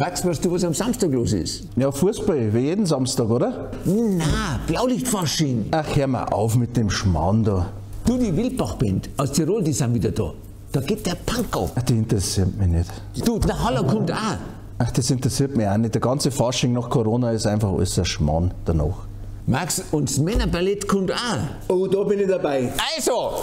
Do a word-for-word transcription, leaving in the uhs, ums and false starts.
Merkst du, was du was am Samstag los ist? Ja, Fußball, wie jeden Samstag, oder? Nein, Blaulicht-Fasching. Ach, hör mal auf mit dem Schmarrn da. Du, die Wildbach-Band aus Tirol, die sind wieder da. Da geht der Punk auf. Ach, die interessiert mich nicht. Du, der Haller kommt auch. Ach, das interessiert mich auch nicht. Der ganze Fasching nach Corona ist einfach alles ein Schmarrn danach. Max, und das Männerballett kommt auch. Oh, da bin ich dabei. Also!